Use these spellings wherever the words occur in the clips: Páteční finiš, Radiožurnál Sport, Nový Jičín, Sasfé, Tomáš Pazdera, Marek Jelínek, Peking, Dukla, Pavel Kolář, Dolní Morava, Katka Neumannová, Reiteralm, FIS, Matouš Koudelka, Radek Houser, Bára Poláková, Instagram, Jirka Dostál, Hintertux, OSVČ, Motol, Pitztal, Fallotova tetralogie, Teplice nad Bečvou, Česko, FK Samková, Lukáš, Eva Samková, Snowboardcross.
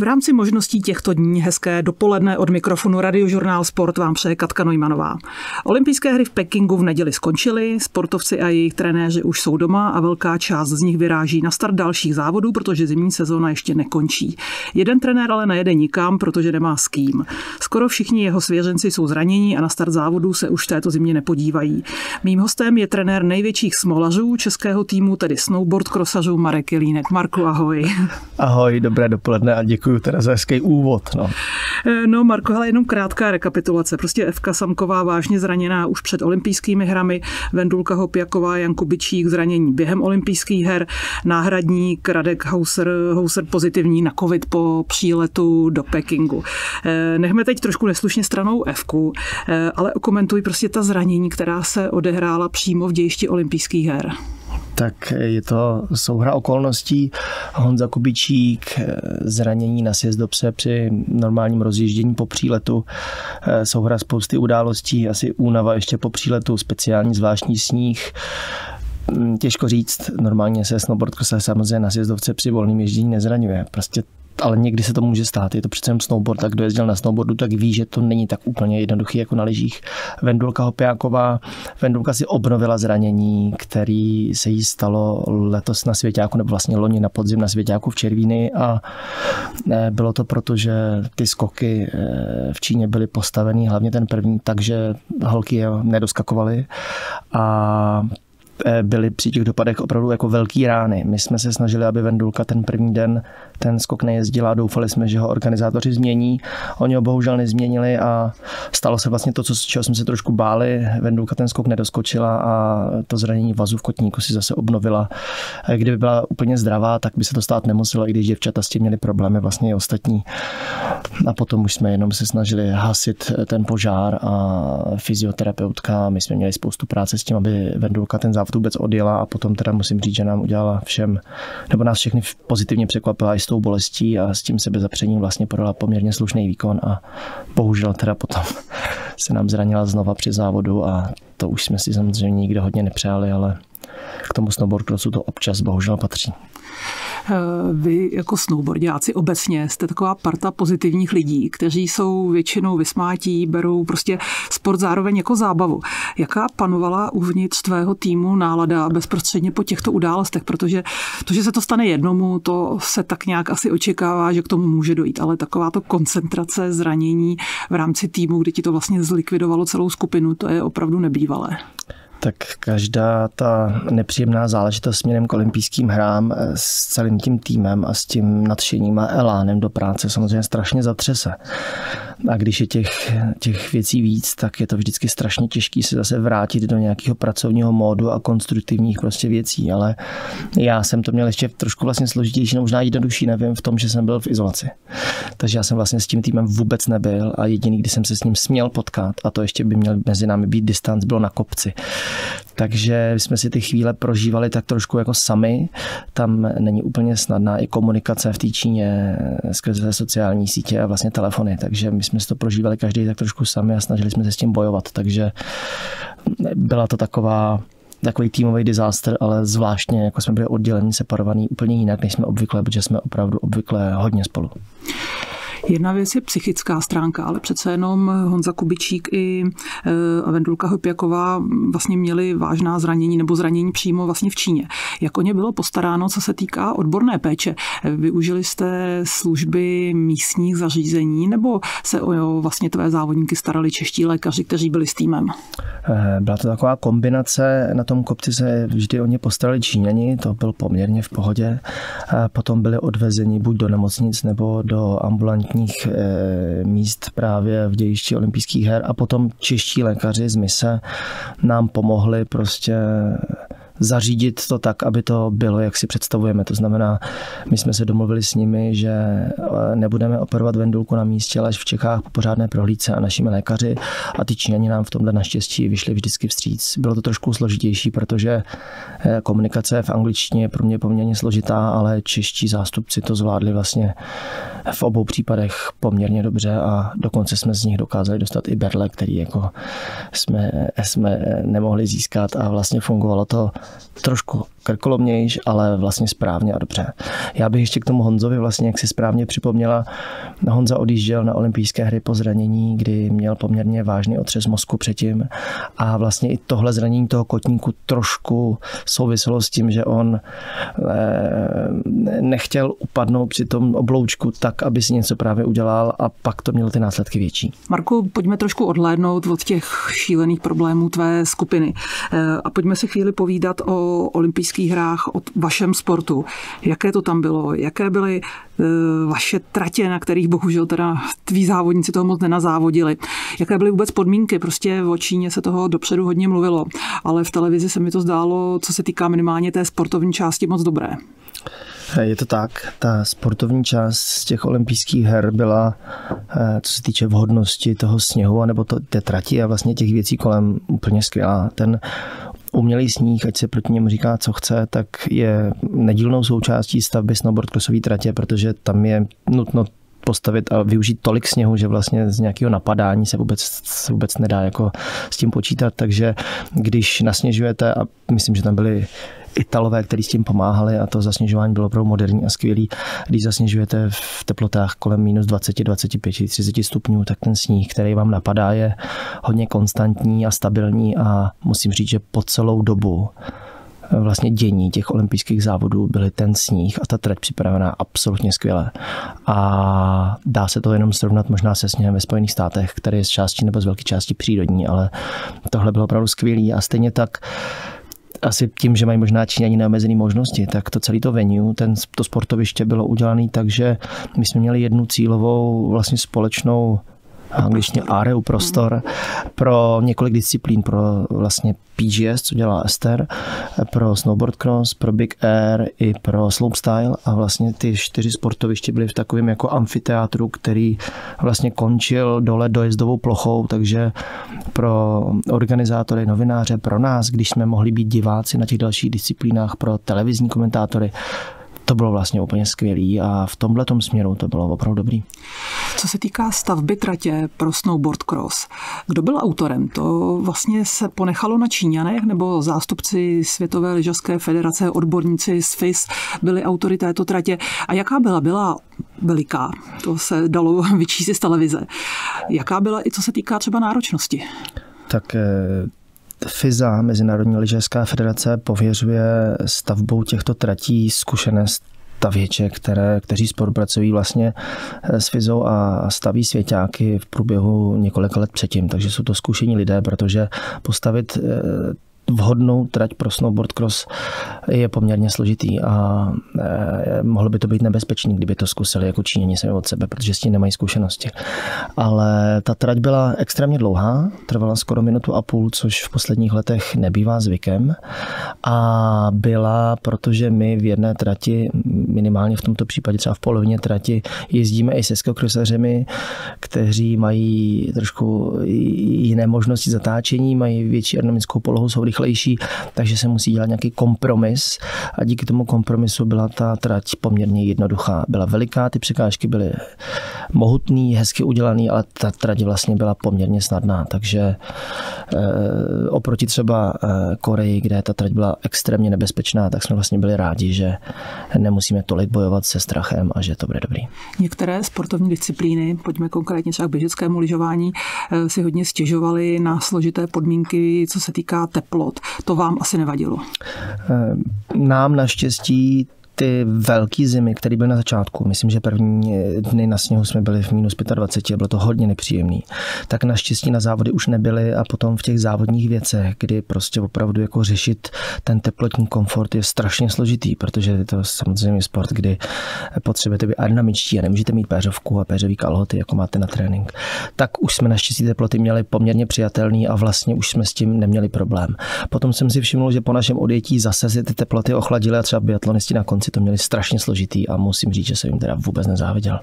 V rámci možností těchto dní hezké dopoledne od mikrofonu Radiožurnál Sport vám přeje Katka Neumannová. Olympijské hry v Pekingu v neděli skončily, sportovci a jejich trenéři už jsou doma a velká část z nich vyráží na start dalších závodů, protože zimní sezóna ještě nekončí. Jeden trenér ale nejede nikam, protože nemá s kým. Skoro všichni jeho svěřenci jsou zraněni a na start závodů se už této zimě nepodívají. Mým hostem je trenér největších smolařů českého týmu, tedy snowboard krosařů Marek Jelínek. Marku, ahoj. Ahoj, dobré dopoledne a děkuji. Teda za hezký úvod. No Marko, hele, jenom krátká rekapitulace. Prostě FK Samková vážně zraněná už před olympijskými hrami, Vendulka Hopjáková, Jan Kubičík zranění během olympijských her, náhradník Radek Houser pozitivní na covid po příletu do Pekingu. Nechme teď trošku neslušně stranou FK, ale okomentuj prostě ta zranění, která se odehrála přímo v dějišti olympijských her. Tak je to souhra okolností. Honza Kubičík, zranění na sjezdopse při normálním rozjíždění po příletu, souhra spousty událostí, asi únava ještě po příletu, speciální zvláštní sníh. Těžko říct, normálně se snowboardko se samozřejmě na sjezdovce při volném ježdění nezraňuje. Prostě, ale někdy se to může stát. Je to přece jen snowboard, tak kdo jezdil na snowboardu, tak ví, že to není tak úplně jednoduchý jako na lyžích. Vendulka Hopjáková. Vendulka si obnovila zranění, který se jí stalo letos na svěťáku, nebo vlastně loni na podzim na svěťáku v Červíny, a bylo to proto, že ty skoky v Číně byly postaveny, hlavně ten první, takže holky je nedoskakovaly a byly při těch dopadech opravdu jako velký rány. My jsme se snažili, aby Vendulka ten první den ten skok nejezdila, doufali jsme, že ho organizátoři změní. Oni ho bohužel nezměnili a stalo se vlastně to, čeho jsme se trošku báli. Vendulka ten skok nedoskočila a to zranění vazu v kotníku si zase obnovila. Kdyby byla úplně zdravá, tak by se to stát nemuselo, i když děvčata s tím měly problémy, vlastně i ostatní. A potom už jsme jenom se snažili hasit ten požár a fyzioterapeutka. My jsme měli spoustu práce s tím, aby Vendulka ten závod vůbec odjela, a potom teda musím říct, že nám udělala všem, nebo nás všechny pozitivně překvapila i s tou bolestí a s tím sebezapřením vlastně podala poměrně slušný výkon a bohužel teda potom se nám zranila znova při závodu a to už jsme si samozřejmě nikdo hodně nepřáli, ale k tomu snowboardcrossu to občas bohužel patří. Vy jako snowboardiáci obecně jste taková parta pozitivních lidí, kteří jsou většinou vysmátí, berou prostě sport zároveň jako zábavu. Jaká panovala uvnitř tvého týmu nálada bezprostředně po těchto událostech? Protože to, že se to stane jednomu, to se tak nějak asi očekává, že k tomu může dojít, ale takováto koncentrace zranění v rámci týmu, kdy ti to vlastně zlikvidovalo celou skupinu, to je opravdu nebývalé. Tak každá ta nepříjemná záležitost směrem k olympijským hrám s celým tím týmem a s tím nadšením a elánem do práce samozřejmě strašně zatřese. A když je těch věcí víc, tak je to vždycky strašně těžké se zase vrátit do nějakého pracovního módu a konstruktivních prostě věcí. Ale já jsem to měl ještě trošku vlastně složitější, možná jednodušší, nevím, v tom, že jsem byl v izolaci. Takže já jsem vlastně s tím týmem vůbec nebyl a jediný, kdy jsem se s ním směl potkat, a to ještě by měl mezi námi být distanc, bylo na kopci. Takže jsme si ty chvíle prožívali tak trošku jako sami. Tam není úplně snadná i komunikace v té Číně skrze sociální sítě a vlastně telefony. Takže my jsme si to prožívali každý tak trošku sami a snažili jsme se s tím bojovat. Takže byla to takový týmový disaster, ale zvláštně jako jsme byli oddělení, separovaní úplně jinak, než jsme obvykle, protože jsme opravdu obvykle hodně spolu. Jedna věc je psychická stránka, ale přece jenom Honza Kubičík i Vendulka Hopjáková vlastně měli vážná zranění nebo zranění přímo vlastně v Číně. Jak o ně bylo postaráno, co se týká odborné péče? Využili jste služby místních zařízení, nebo se o vlastně tvé závodníky starali čeští lékaři, kteří byli s týmem? Byla to taková kombinace. Na tom kopci se vždy o ně postarali Číňani, to byl poměrně v pohodě. Potom byli odvezeni buď do nemocnic nebo do ambulantní míst právě v dějišti olympijských her, a potom čeští lékaři z mise nám pomohli prostě zařídit to tak, aby to bylo, jak si představujeme. To znamená, my jsme se domluvili s nimi, že nebudeme operovat Vendulku na místě, ale až v Čechách po pořádné prohlídce a našimi lékaři, a ty Číňani nám v tomhle naštěstí vyšli vždycky vstříc. Bylo to trošku složitější, protože komunikace v angličtině je pro mě poměrně složitá, ale čeští zástupci to zvládli vlastně v obou případech poměrně dobře, a dokonce jsme z nich dokázali dostat i berle, který jako jsme nemohli získat, a vlastně fungovalo to trošku krkolomnější, ale vlastně správně a dobře. Já bych ještě k tomu Honzovi vlastně, jak si správně připomněla, Honza odjížděl na olympijské hry po zranění, kdy měl poměrně vážný otřes mozku předtím a vlastně i tohle zranění toho kotníku trošku souviselo s tím, že on nechtěl upadnout při tom obloučku tak, aby si něco právě udělal a pak to mělo ty následky větší. Marku, pojďme trošku odhlédnout od těch šílených problémů tvé skupiny a pojďme si chvíli povídat o olympijských hrách, o vašem sportu. Jaké to tam bylo? Jaké byly vaše tratě, na kterých bohužel teda tví závodníci toho moc nenazávodili? Jaké byly vůbec podmínky? Prostě o Číně se toho dopředu hodně mluvilo, ale v televizi se mi to zdálo, co se týká minimálně té sportovní části, moc dobré. Je to tak. Ta sportovní část z těch olympijských her byla, co se týče vhodnosti toho sněhu, anebo té trati a vlastně těch věcí kolem, úplně skvělá. Ten umělý sníh, ať se proti němu říká, co chce, tak je nedílnou součástí stavby snowboardcrossové tratě, protože tam je nutno postavit a využít tolik sněhu, že vlastně z nějakého napadání se vůbec nedá jako s tím počítat, takže když nasněžujete, a myslím, že tam byly Italové, kteří s tím pomáhali a to zasněžování bylo opravdu moderní a skvělý. Když zasněžujete v teplotách kolem minus 20, 25, 30 stupňů, tak ten sníh, který vám napadá, je hodně konstantní a stabilní a musím říct, že po celou dobu vlastně dění těch olympijských závodů byly ten sníh a ta trať připravená absolutně skvěle. A dá se to jenom srovnat možná se sněhem ve Spojených státech, který je z části nebo z velké části přírodní, ale tohle bylo opravdu skvělý a stejně tak asi tím, že mají možná Číňani neomezené možnosti, tak to celé to venue, to sportoviště bylo udělané tak, že my jsme měli jednu cílovou vlastně společnou angličtině áreu, prostor pro několik disciplín, pro vlastně PGS, co dělá Ester, pro snowboard cross, pro big air i pro slopestyle a vlastně ty 4 sportoviště byly v takovém jako amfiteátru, který vlastně končil dole dojezdovou plochou, takže pro organizátory, novináře, pro nás, když jsme mohli být diváci na těch dalších disciplínách, pro televizní komentátory, to bylo vlastně úplně skvělý a v tomhletom směru to bylo opravdu dobrý. Co se týká stavby tratě pro snowboard cross, kdo byl autorem? To vlastně se ponechalo na Číňanech, nebo zástupci Světové lyžařské federace, odborníci z FIS byli autory této tratě? A jaká byla veliká, to se dalo vyčíst z televize. Jaká byla i co se týká třeba náročnosti? Tak FISA, Mezinárodní lyžařská federace, pověřuje stavbou těchto tratí zkušené stavěče, kteří spolupracují vlastně s FISou a staví svěťáky v průběhu několika let předtím. Takže jsou to zkušení lidé, protože postavit vhodnou trať pro snowboard cross je poměrně složitý a mohlo by to být nebezpečný, kdyby to zkusili jako Číňani sami od sebe, protože s tím nemají zkušenosti. Ale ta trať byla extrémně dlouhá, trvala skoro 1,5 minuty, což v posledních letech nebývá zvykem a byla, protože my v jedné trati, minimálně v tomto případě třeba v polovině trati, jezdíme i se skokrosařemi, kteří mají trošku jiné možnosti zatáčení, mají větší ergonomickou polohu, jsou rychlejší, takže se musí dělat nějaký kompromis a díky tomu kompromisu byla ta trať poměrně jednoduchá. Byla veliká, ty překážky byly mohutný, hezky udělaný, ale ta trať vlastně byla poměrně snadná, takže oproti třeba Koreji, kde ta trať byla extrémně nebezpečná, tak jsme vlastně byli rádi, že nemusíme tolik bojovat se strachem a že to bude dobrý. Některé sportovní disciplíny, pojďme konkrétně třeba k běžeckému lyžování, si hodně stěžovaly na složité podmínky, co se týká teplot. To vám asi nevadilo? Nám naštěstí ty velký zimy, které byly na začátku, myslím, že první dny na sněhu jsme byli v minus 25 a bylo to hodně nepříjemný, tak naštěstí na závody už nebyly a potom v těch závodních věcech, kdy prostě opravdu jako řešit ten teplotní komfort je strašně složitý, protože je to samozřejmě sport, kdy potřebujete být aerodynamičtí a nemůžete mít péřovku a péřový kalhoty, jako máte na trénink. Tak už jsme naštěstí teploty měli poměrně přijatelný a vlastně už jsme s tím neměli problém. Potom jsem si všiml, že po našem odjetí zase si ty teploty ochladily a třeba biatlonisti na konci to měli strašně složitý a musím říct, že jsem jim teda vůbec nezáviděl.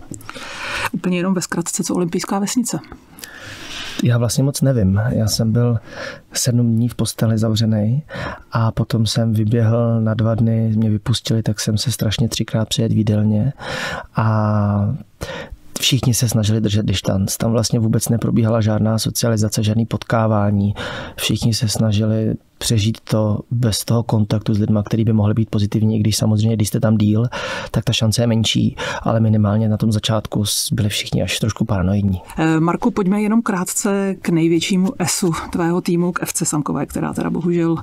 Úplně jenom ve zkratce, co olympijská vesnice? Já vlastně moc nevím. Já jsem byl 7 dní v posteli zavřený a potom jsem vyběhl na 2 dny, mě vypustili, tak jsem se strašně 3krát přejet výdelně a všichni se snažili držet distanc. Tam vlastně vůbec neprobíhala žádná socializace, žádný potkávání. Všichni se snažili přežít to bez toho kontaktu s lidmi, který by mohli být pozitivní, když samozřejmě, když jste tam díl, tak ta šance je menší, ale minimálně na tom začátku byli všichni až trošku paranoidní. Marku, pojďme jenom krátce k největšímu esu tvého týmu, k FC Samkové, která teda bohužel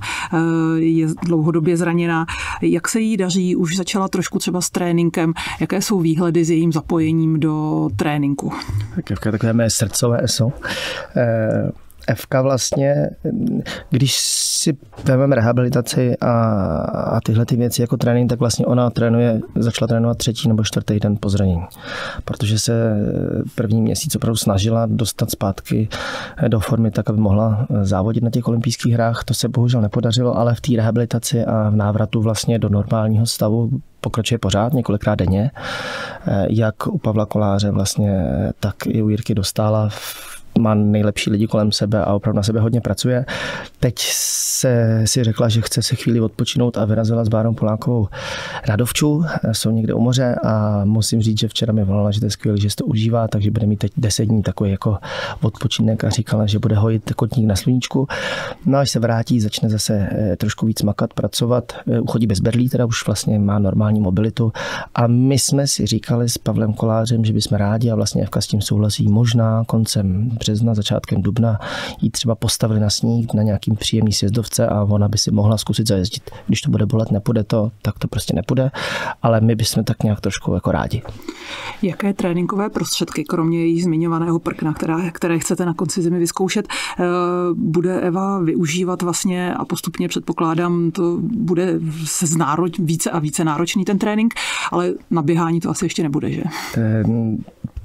je dlouhodobě zraněná. Jak se jí daří? Už začala trošku třeba s tréninkem. Jaké jsou výhledy s jejím zapojením do tréninku? Tak je takové mé srdcové eso. FK vlastně, když si vezmeme rehabilitaci a tyhle ty věci jako trénink, tak vlastně ona začala trénovat třetí nebo čtvrtý den po zranění. Protože se první měsíc opravdu snažila dostat zpátky do formy tak, aby mohla závodit na těch olympijských hrách. To se bohužel nepodařilo, ale v té rehabilitaci a v návratu vlastně do normálního stavu pokračuje pořád, několikrát denně. Jak u Pavla Koláře vlastně, tak i u Jirky Dostála. Má nejlepší lidi kolem sebe a opravdu na sebe hodně pracuje. Teď si řekla, že chce se chvíli odpočinout a vyrazila s Bárou Polákovou Radovču. Jsou někde u moře a musím říct, že včera mi volala, že to je skvělý, že se to užívá, takže bude mít teď 10 dní takový jako odpočinek a říkala, že bude hojit kotník na sluníčku. No až se vrátí, začne zase trošku víc makat, pracovat. Uchodí bez berlí, teda už vlastně má normální mobilitu. A my jsme si říkali s Pavlem Kolářem, že bychom rádi a vlastně FK s tím souhlasí, možná koncem března, začátkem dubna jí třeba postavili na sníh na nějakým příjemný sjezdovce a ona by si mohla zkusit zajezdit. Když to bude bolet, nepůjde to, tak to prostě nepůjde, ale my bychom tak nějak trošku jako rádi. Jaké tréninkové prostředky, kromě jí zmiňovaného prkna, které chcete na konci zimy vyzkoušet, bude Eva využívat vlastně a postupně předpokládám, to bude více a více náročný ten trénink, ale na běhání to asi ještě nebude, že?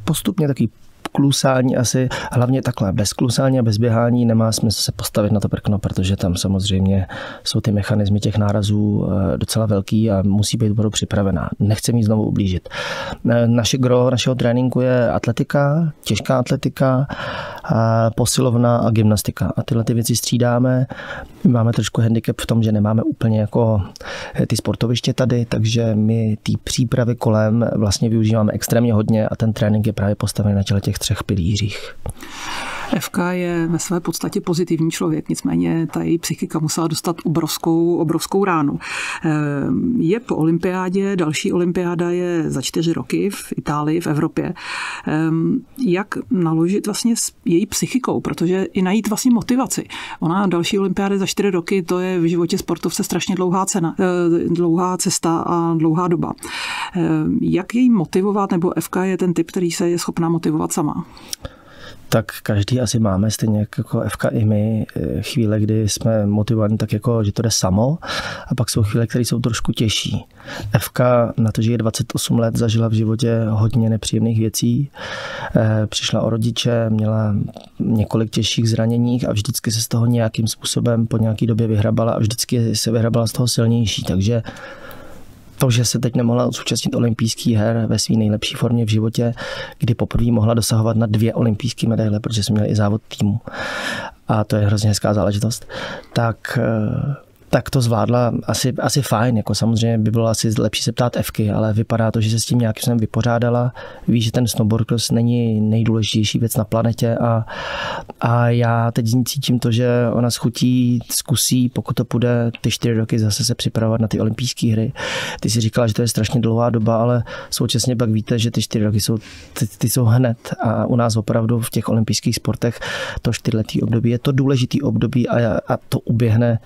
Postupně taky klusání asi, hlavně takhle, bez klusání a bez běhání nemá smysl se postavit na to prkno, protože tam samozřejmě jsou ty mechanismy těch nárazů docela velký a musí být opravdu připravená. Nechci jí znovu ublížit. Naše gro našeho tréninku je atletika, těžká atletika, posilovna a gymnastika. A tyhle ty věci střídáme. Máme trošku handicap v tom, že nemáme úplně jako ty sportoviště tady, takže my ty přípravy kolem vlastně využíváme extrémně hodně a ten trénink je právě postavený na těch třech pilířích. FK je ve své podstatě pozitivní člověk, nicméně ta její psychika musela dostat obrovskou ránu. Je po olympiádě, další olympiáda je za 4 roky v Itálii, v Evropě. Jak naložit vlastně s její psychikou, protože i najít vlastně motivaci. Ona další olympiády za 4 roky, to je v životě sportovce strašně dlouhá cesta a dlouhá doba. Jak jej motivovat, nebo FK je ten typ, který se je schopná motivovat sama? Tak každý asi máme, stejně jako FK i my, chvíle, kdy jsme motivovaní tak jako, že to jde samo, a pak jsou chvíle, které jsou trošku těžší. FK, na to, že je 28 let, zažila v životě hodně nepříjemných věcí, přišla o rodiče, měla několik těžších zraněních a vždycky se z toho nějakým způsobem po nějaký době vyhrabala a vždycky se vyhrabala z toho silnější, takže to, že se teď nemohla zúčastnit olympijských her ve své nejlepší formě v životě, kdy poprvé mohla dosahovat na 2 olympijské medaile, protože jsme měli i závod týmu. A to je hrozně hezká záležitost. Tak to zvládla asi fajn, jako samozřejmě by bylo asi lepší se ptát Evky, ale vypadá to, že se s tím nějakým způsobem vypořádala. Víš, že ten snowboard cross není nejdůležitější věc na planetě a já teď cítím to, že ona schutí, zkusí, pokud to půjde, ty 4 roky zase se připravovat na ty olympijské hry. Ty si říkala, že to je strašně dlouhá doba, ale současně pak víte, že ty 4 roky jsou, ty jsou hned a u nás opravdu v těch olympijských sportech to 4letý období je to důležitý období a to uběhne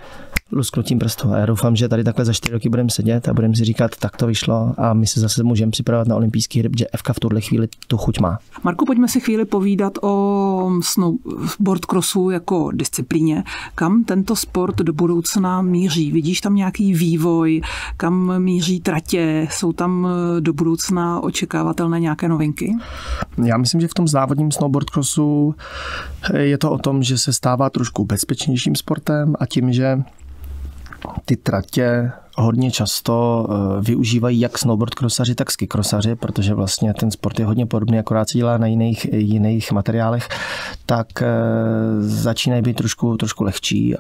lusknutím prstu. A já doufám, že tady takhle za 4 roky budeme sedět a budeme si říkat, tak to vyšlo a my se zase můžeme připravovat na olympijský hry, protože FK v tuhle chvíli tu chuť má. Marku, pojďme si chvíli povídat o snowboard crossu jako disciplíně. Kam tento sport do budoucna míří? Vidíš tam nějaký vývoj? Kam míří tratě? Jsou tam do budoucna očekávatelné nějaké novinky? Já myslím, že v tom závodním snowboard crossu je to o tom, že se stává trošku bezpečnějším sportem a tím, že ty tratě hodně často využívají jak snowboard krosaři, tak ski krosaři, protože vlastně ten sport je hodně podobný, akorát se dělá na jiných materiálech, tak začínají být trošku lehčí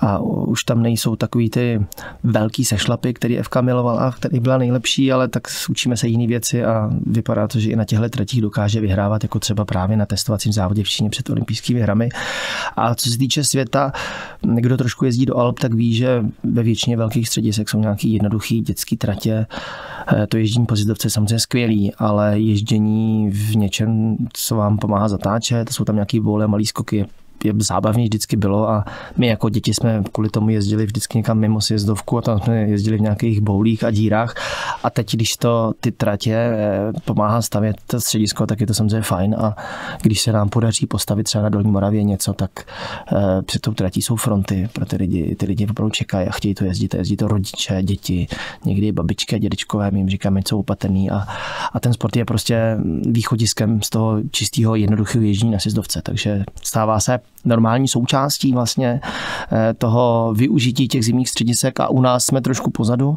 a už tam nejsou takový ty velký sešlapy, který FK miloval a který byla nejlepší, ale tak učíme se jiné věci a vypadá to, že i na těchto tratích dokáže vyhrávat, jako třeba právě na testovacím závodě v Číně před olympijskými hrami. A co se týče světa, kdo trošku jezdí do Alp, tak ví, že ve většině velkých středisek jsou nějaký jednoduchý dětský tratě. To ježdění po zjezdovce je samozřejmě skvělý, ale ježdění v něčem, co vám pomáhá zatáčet, jsou tam nějaký vole, malý skoky, je zábavně vždycky bylo a my jako děti jsme kvůli tomu jezdili vždycky někam mimo sjezdovku a tam jsme jezdili v nějakých boulích a dírách a teď, když to ty tratě pomáhá stavět to středisko, tak je to samozřejmě fajn a když se nám podaří postavit třeba na Dolní Moravě něco, tak před tou tratí jsou fronty pro ty lidi opravdu čekají a chtějí to jezdit a jezdí to rodiče, děti, někdy babičky a dědečkové, my jim říkáme, jsou opatrný a ten sport je prostě východiskem z toho čistého jednoduchého ježdění na sjezdovce, takže stává se normální součástí vlastně toho využití těch zimních středisek a u nás jsme trošku pozadu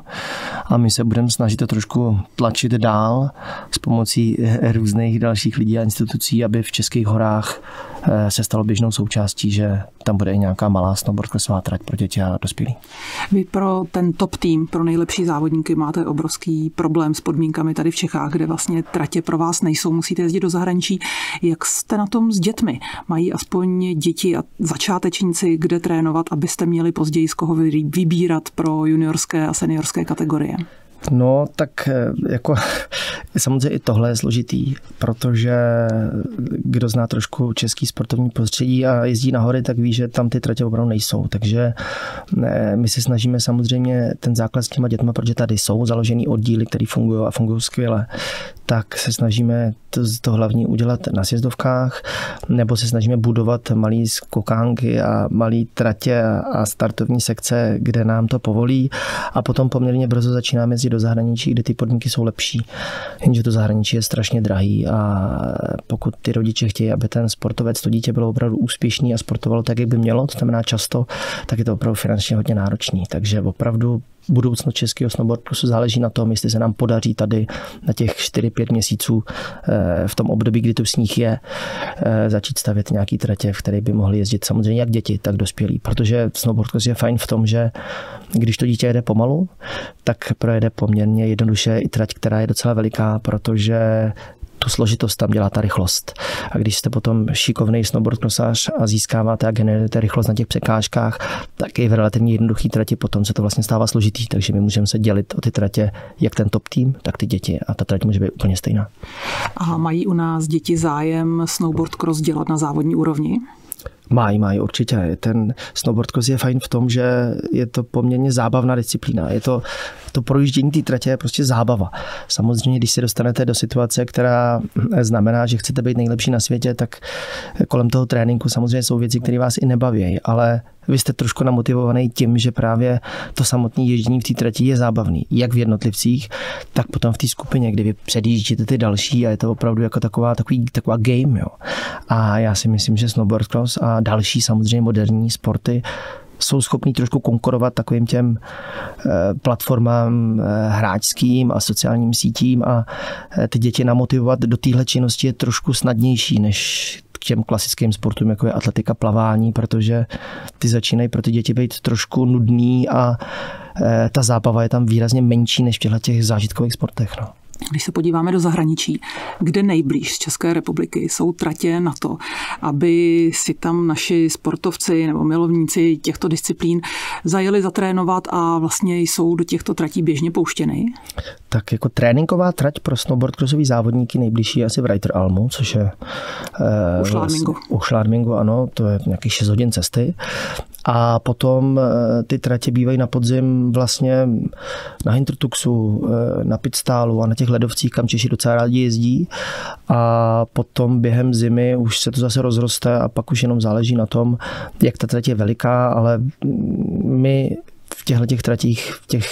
a my se budeme snažit to trošku tlačit dál s pomocí různých dalších lidí a institucí, aby v Českých horách se stalo běžnou součástí, že tam bude i nějaká malá snowboardcrossová trať pro děti a dospělí. Vy pro ten top tým, pro nejlepší závodníky máte obrovský problém s podmínkami tady v Čechách, kde vlastně tratě pro vás nejsou, musíte jezdit do zahraničí. Jak jste na tom s dětmi? Mají aspoň děti a začátečníci kde trénovat, abyste měli později z koho vybírat pro juniorské a seniorské kategorie? No, tak jako samozřejmě i tohle je složitý, protože kdo zná trošku český sportovní prostředí a jezdí na hory, tak ví, že tam ty tratě opravdu nejsou. Takže my se snažíme samozřejmě ten základ s těma dětma, protože tady jsou založený oddíly, které fungují a fungují skvěle, tak se snažíme to hlavní udělat na sjezdovkách, nebo se snažíme budovat malé skokánky a malé tratě a startovní sekce, kde nám to povolí. A potom poměrně brzo začínáme jezdit do zahraničí, kde ty podmínky jsou lepší. Jenže to zahraničí je strašně drahý a pokud ty rodiče chtějí, aby ten sportovec, to dítě bylo opravdu úspěšný a sportovalo tak, jak by mělo, to znamená často, tak je to opravdu finančně hodně náročný. Takže opravdu budoucnost českého snowboardcrossu záleží na tom, jestli se nám podaří tady na těch 4-5 měsíců v tom období, kdy tu sníh je, začít stavět nějaký tratě, v které by mohli jezdit samozřejmě jak děti, tak dospělí. Protože snowboardcross je fajn v tom, že když to dítě jede pomalu, tak projede poměrně jednoduše i trať, která je docela veliká, protože tu složitost tam dělá ta rychlost. A když jste potom šikovný snowboardcrossař a získáváte a generujete rychlost na těch překážkách, tak i v relativně jednoduchý trati potom se to vlastně stává složitý. Takže my můžeme se dělit o ty tratě, jak ten top tým, tak ty děti. A ta trať může být úplně stejná. A mají u nás děti zájem snowboardcross dělat na závodní úrovni? Mají, určitě. Ten snowboardcross je fajn v tom, že je to poměrně zábavná disciplína. Je to projíždění té tratě je prostě zábava. Samozřejmě, když se dostanete do situace, která znamená, že chcete být nejlepší na světě, tak kolem toho tréninku samozřejmě jsou věci, které vás i nebaví, ale vy jste trošku namotivovaný tím, že právě to samotné ježdění v té trati je zábavný. Jak v jednotlivcích, tak potom v té skupině, kdy vy předjíždíte ty další a je to opravdu jako taková game. Jo. A já si myslím, že snowboardcross a další samozřejmě moderní sporty jsou schopní trošku konkurovat takovým těm platformám hráčským a sociálním sítím a ty děti namotivovat do téhle činnosti je trošku snadnější než k těm klasickým sportům, jako je atletika, plavání, protože ty začínají pro ty děti být trošku nudný a ta zábava je tam výrazně menší než v těch zážitkových sportech. No. Když se podíváme do zahraničí, kde nejblíž z České republiky jsou tratě na to, aby si tam naši sportovci nebo milovníci těchto disciplín zajeli zatrénovat a vlastně jsou do těchto tratí běžně pouštěny? Tak jako tréninková trať pro snowboardcrossový závodníky nejbližší je asi v Reiteralmu, což je u Schlämingu, ano, to je nějakých 6 hodin cesty. A potom ty tratě bývají na podzim vlastně na Hintertuxu, na Pitztalu a na těch ledovcích, kam Češi docela rádi jezdí. A potom během zimy už se to zase rozroste a pak už jenom záleží na tom, jak ta trať je veliká, ale my v těch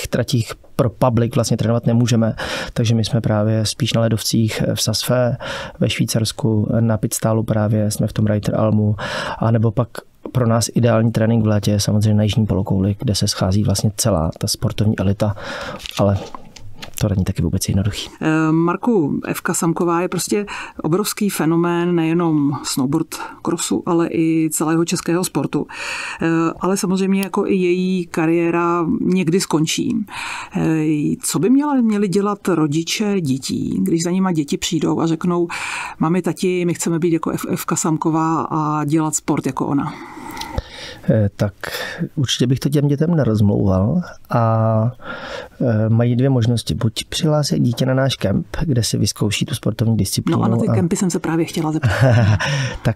tratích pro public vlastně trénovat nemůžeme, takže my jsme právě spíš na ledovcích v Sasfé, ve Švýcarsku, na Pitztalu právě jsme v tom Reiteralmu, anebo pak pro nás ideální trénink v létě je samozřejmě na jižní polokouli, kde se schází vlastně celá ta sportovní elita, ale to není taky vůbec jednoduchý. Marku, FK Samková je prostě obrovský fenomén nejenom snowboard crossu, ale i celého českého sportu. Ale samozřejmě jako i její kariéra někdy skončí. Co by měli dělat rodiče dětí, když za nima děti přijdou a řeknou, mami, tati, my chceme být jako FK Samková a dělat sport jako ona? Tak určitě bych to těm dětem nerozmlouval a mají dvě možnosti. Buď přihlásit dítě na náš kemp, kde si vyzkouší tu sportovní disciplínu. No a na ty kempy jsem se právě chtěla zeptat. Tak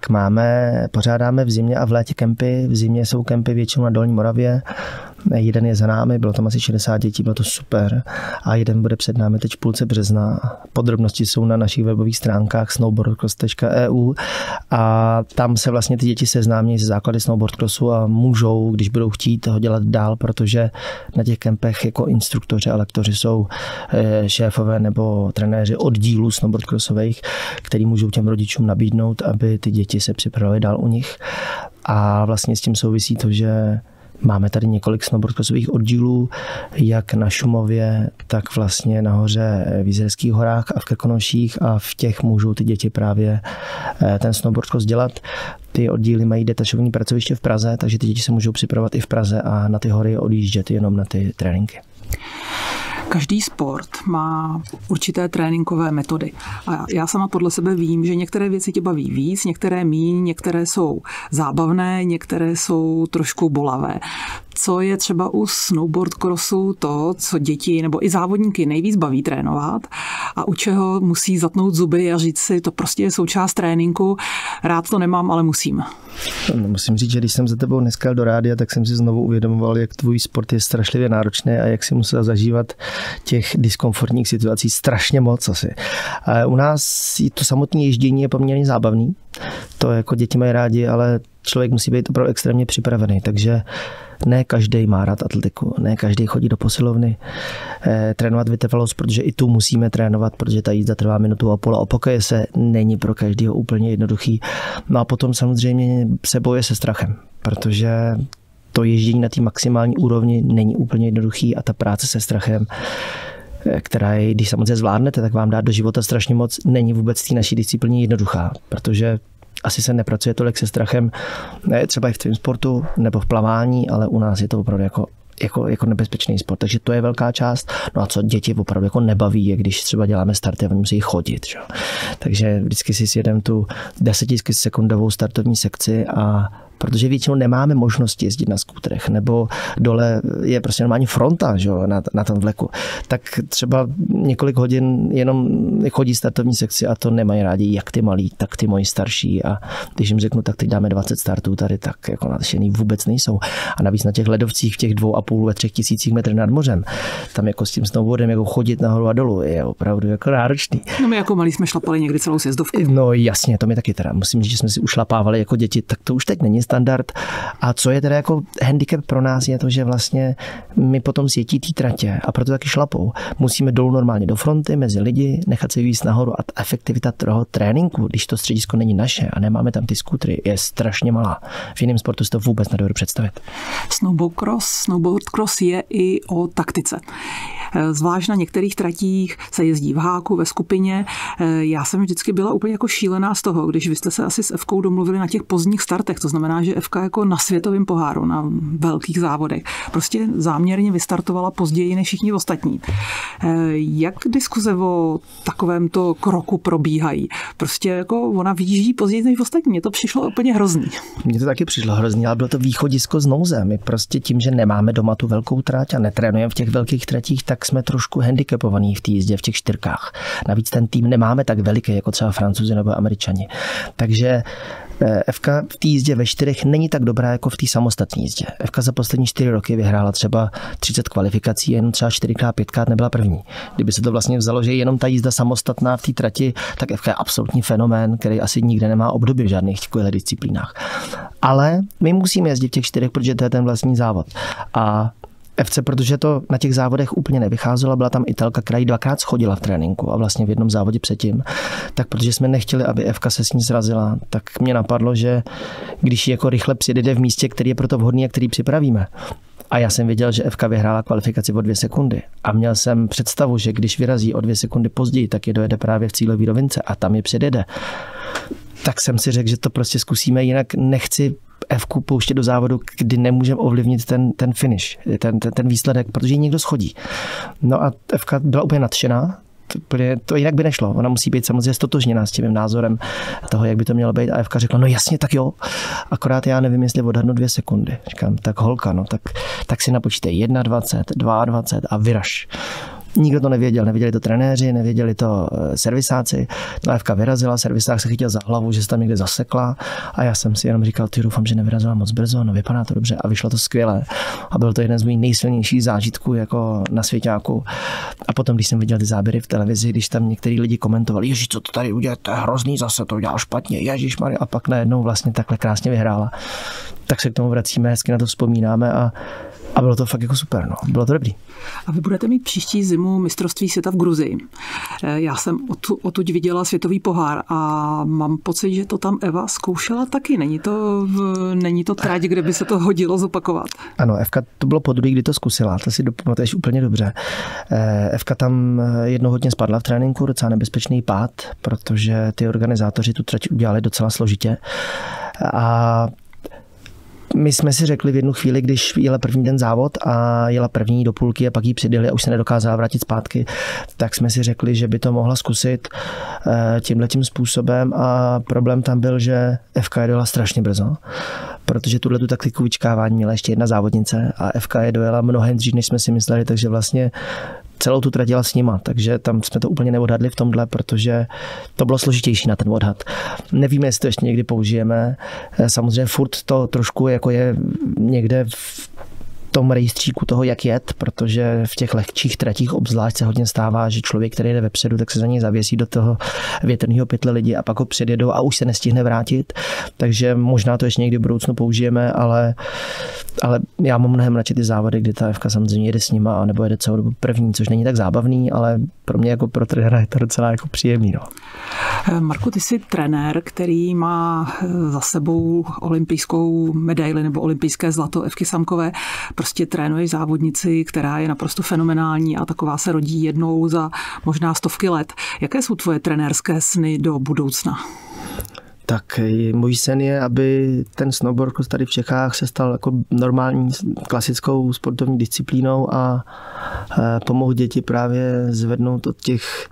pořádáme v zimě a v létě kempy. V zimě jsou kempy většinou na Dolní Moravě. Jeden je za námi, bylo tam asi 60 dětí, bylo to super. A jeden bude před námi teď v půlce března. Podrobnosti jsou na našich webových stránkách snowboardcross.eu a tam se vlastně ty děti seznámí se základy snowboardcrossu a můžou, když budou chtít, ho dělat dál, protože na těch kempech jako instruktoři a lektoři jsou šéfové nebo trenéři oddílů snowboardcrossových, který můžou těm rodičům nabídnout, aby ty děti se připravily dál u nich. A vlastně s tím souvisí to, že máme tady několik snowboardcrossových oddílů, jak na Šumově, tak vlastně nahoře v Jizerských horách a v Krkonoších a v těch můžou ty děti právě ten snowboardcross dělat. Ty oddíly mají detašované pracoviště v Praze, takže ty děti se můžou připravovat i v Praze a na ty hory odjíždět jenom na ty tréninky. Každý sport má určité tréninkové metody. A já sama podle sebe vím, že některé věci tě baví víc, některé míň, některé jsou zábavné, některé jsou trošku bolavé. Co je třeba u snowboard crossu to, co děti nebo i závodníky nejvíc baví trénovat a u čeho musí zatnout zuby a říct si, to prostě je součást tréninku, rád to nemám, ale musím. Musím říct, že když jsem za tebou dneska jel do rádia, tak jsem si znovu uvědomoval, jak tvůj sport je strašlivě náročný a jak si musel zažívat těch diskomfortních situací strašně moc asi. U nás to samotné ježdění je poměrně zábavný, to jako děti mají rádi, ale člověk musí být opravdu extrémně připravený, takže ne každý má rád atletiku, ne každý chodí do posilovny trénovat vytrvalost, protože i tu musíme trénovat, protože ta jízda trvá minutu a půl a opokoje se, není pro každého úplně jednoduchý. No a potom samozřejmě se boje se strachem, protože to ježdění na té maximální úrovni není úplně jednoduchý a ta práce se strachem, která je, když samozřejmě zvládnete, tak vám dá do života strašně moc, není vůbec té naší disciplíně jednoduchá, protože asi se nepracuje tolik se strachem, ne, třeba i v tvém sportu nebo v plavání, ale u nás je to opravdu jako nebezpečný sport, takže to je velká část. No a co děti opravdu jako nebaví, je když třeba děláme starty a oni musí chodit. Že? Takže vždycky si sjedeme tu 10 sekundovou startovní sekci a protože většinou nemáme možnost jezdit na skútrech, nebo dole je prostě normální fronta, že, na tom vleku, tak třeba několik hodin jenom chodí startovní sekci a to nemají rádi jak ty malí, tak ty moji starší a když jim řeknu, tak teď dáme 20 startů tady, tak jako nadšený vůbec nejsou. A navíc na těch ledovcích v těch 2,5 a 3 tisících metrů nad mořem, tam jako s tím snowboardem jako chodit nahoru a dolů je opravdu jako náročný. No my jako malí jsme šlapali někdy celou sjezdovku. No jasně, to mi taky teda, musím říct, že jsme si ušlapávali jako děti, tak to už teď není standard. A co je teda jako handicap pro nás je to, že vlastně my potom sjetí té tratě a proto taky šlapou. Musíme dolů normálně do fronty mezi lidi, nechat si výjít nahoru a efektivita toho tréninku, když to středisko není naše a nemáme tam ty skutry, je strašně malá. V jiném sportu si to vůbec nedovedu představit. Snowboard cross je i o taktice. Zvlášť na některých tratích se jezdí v háku, ve skupině. Já jsem vždycky byla úplně jako šílená z toho, když vy jste se asi s Evkou domluvili na těch pozdních startech, to znamená, že FK jako na světovém poháru, na velkých závodech, prostě záměrně vystartovala později než všichni ostatní. Jak diskuze o takovémto kroku probíhají? Prostě jako ona vyjíždí později než ostatní. Mně to přišlo úplně hrozný. Mně to taky přišlo hrozný, ale bylo to východisko z nouze. My prostě tím, že nemáme doma tu velkou trať a netrénujeme v těch velkých tratích, tak jsme trošku handicapovaní v té jízdě v těch čtyřkách. Navíc ten tým nemáme tak veliký, jako třeba Francouzi nebo Američani. Takže FK v té jízdě ve čtyřech není tak dobrá jako v té samostatné jízdě. FK za poslední 4 roky vyhrála třeba 30 kvalifikací, jenom třeba 4×, 5×, nebyla první. Kdyby se to vlastně vzalo, že jenom ta jízda samostatná v té trati, tak FK je absolutní fenomén, který asi nikde nemá obdoby v žádných těchto disciplínách. Ale my musíme jezdit v těch čtyřech, protože to je ten vlastní závod. A FC, protože to na těch závodech úplně nevycházelo, byla tam Italka, která ji 2krát schodila v tréninku a vlastně v jednom závodě předtím, tak protože jsme nechtěli, aby FK se s ní srazila, tak mě napadlo, že když jako rychle přijede v místě, který je proto vhodný a který připravíme. A já jsem věděl, že FK vyhrála kvalifikaci o 2 sekundy. A měl jsem představu, že když vyrazí o 2 sekundy později, tak je dojede právě v cílové rovince a tam je předjede. Tak jsem si řekl, že to prostě zkusíme, jinak nechci F-ku pouštět do závodu, kdy nemůžeme ovlivnit ten finish, ten výsledek, protože ji někdo schodí. No a F-ka byla úplně nadšená, to jinak by nešlo. Ona musí být samozřejmě stotožněná s tím názorem toho, jak by to mělo být. A F-ka řekla, no jasně, tak jo, akorát já nevím, jestli odhadnu 2 sekundy. Říkám, tak holka, no tak si napočítej 1,20, 2,20 a vyraž. Nikdo to nevěděl, nevěděli to trenéři, nevěděli to servisáci. No FK vyrazila, servisák se chytil za hlavu, že se tam někde zasekla a já jsem si jenom říkal, ty doufám, že nevyrazila moc brzo, no vypadá to dobře a vyšlo to skvěle. A byl to jeden z mých nejsilnějších zážitků jako na svěťáku. A potom, když jsem viděl ty záběry v televizi, když tam některý lidi komentovali, ježiš, co to tady udělá, to je hrozný, zase to udělal špatně, ježišmarja, a pak najednou vlastně takhle krásně vyhrála. Tak se k tomu vracíme, hezky na to vzpomínáme a bylo to fakt jako super, no. Bylo to dobrý. A vy budete mít příští zimu mistrovství světa v Gruzii. Já jsem odtud viděla světový pohár a mám pocit, že to tam Eva zkoušela taky. Není to trať, kde by se to hodilo zopakovat. Ano, Evka to bylo podruhé, kdy to zkusila. To si pamatuješ úplně dobře. Evka tam jednou hodně spadla v tréninku, docela nebezpečný pád, protože ty organizátoři tu trať udělali docela složitě. A my jsme si řekli v jednu chvíli, když jela první ten závod a jela první do půlky a pak jí předjeli a už se nedokázala vrátit zpátky, tak jsme si řekli, že by to mohla zkusit tímhletím způsobem a problém tam byl, že FK je dojela strašně brzo, protože tuhle taktiku vyčkávání měla ještě jedna závodnice a FK je dojela mnohem dřív, než jsme si mysleli, takže vlastně celou tu tratila s nima, takže tam jsme to úplně neodhadli v tomhle, protože to bylo složitější na ten odhad. Nevíme, jestli to ještě někdy použijeme. Samozřejmě furt to trošku jako je někde v tom rejstříku toho, jak jet, protože v těch lehčích tratích obzvlášť se hodně stává, že člověk, který jde vepředu, tak se za něj zavěsí do toho větrného pytle lidi a pak ho předjedou a už se nestihne vrátit. Takže možná to ještě někdy v budoucnu použijeme, ale já mám mnohem radši ty závody, kdy ta FK samozřejmě jede s nima, anebo jede celou dobu první, což není tak zábavný, ale pro mě jako pro trenéra je to docela jako příjemný. No. Marku, ty jsi trenér, který má za sebou olympijskou medaili nebo olympijské zlato Evky Samkové. Prostě trénuješ závodnici, která je naprosto fenomenální a taková se rodí jednou za možná stovky let. Jaké jsou tvoje trenérské sny do budoucna? Tak můj sen je, aby ten snowboard tady v Čechách se stal jako normální klasickou sportovní disciplínou a pomohl děti právě zvednout od těch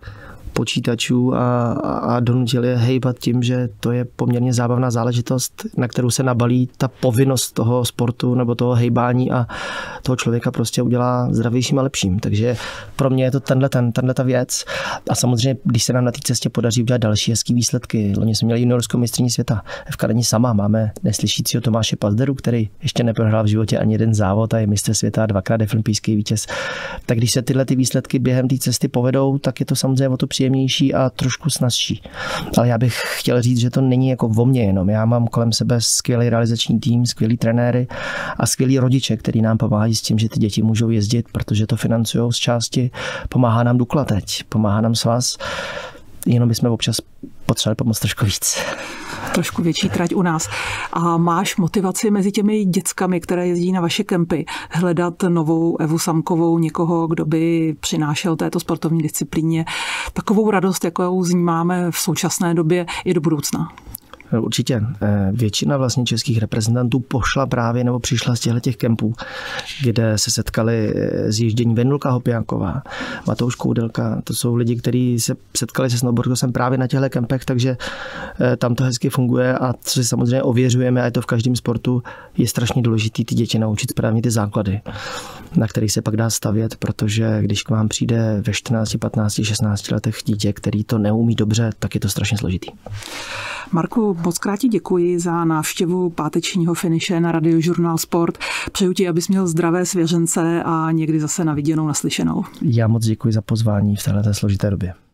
počítačů a donutil je hejbat tím, že to je poměrně zábavná záležitost, na kterou se nabalí ta povinnost toho sportu nebo toho hejbání a toho člověka prostě udělá zdravějším a lepším. Takže pro mě je to tenhle věc. A samozřejmě, když se nám na té cestě podaří udělat další hezký výsledky. Loni jsme měli juniorskou mistryni světa. Evka není sama. Máme neslyšícího Tomáše Pazderu, který ještě neprohrál v životě ani jeden závod a je mistr světa, 2x olympijský vítěz. Tak když se tyhle výsledky během té cesty povedou, tak je to samozřejmě o to příjemnější a trošku snazší. Ale já bych chtěl říct, že to není jako o mně jenom. Já mám kolem sebe skvělý realizační tým, skvělý trenéry a skvělý rodiče, který nám pomáhají s tím, že ty děti můžou jezdit, protože to financují z části. Pomáhá nám Dukla teď, pomáhá nám Svaz, jenom bychom občas potřebovali pomoct trošku víc. Trošku větší trať u nás. A máš motivaci mezi těmi dětskami, které jezdí na vaše kempy, hledat novou Evu Samkovou, někoho, kdo by přinášel této sportovní disciplíně takovou radost, jakou z ní máme v současné době i do budoucna? Určitě. Většina vlastně českých reprezentantů pošla právě nebo přišla z těchto kempů, kde se setkali zjíždění Vendulka Hopjáková, Matouš Koudelka. To jsou lidi, kteří se setkali se snowboardem právě na těchto kempech, takže tam to hezky funguje a co si samozřejmě ověřujeme, a je to v každém sportu, je strašně důležité ty děti naučit správně ty základy, na kterých se pak dá stavět, protože když k vám přijde ve 14, 15, 16 letech dítě, který to neumí dobře, tak je to strašně složitý. Marku, mockrát ti děkuji za návštěvu pátečního finiše na Radiožurnál Sport. Přeju ti, abys měl zdravé svěřence a někdy zase na viděnou, naslyšenou. Já moc děkuji za pozvání v této složité době.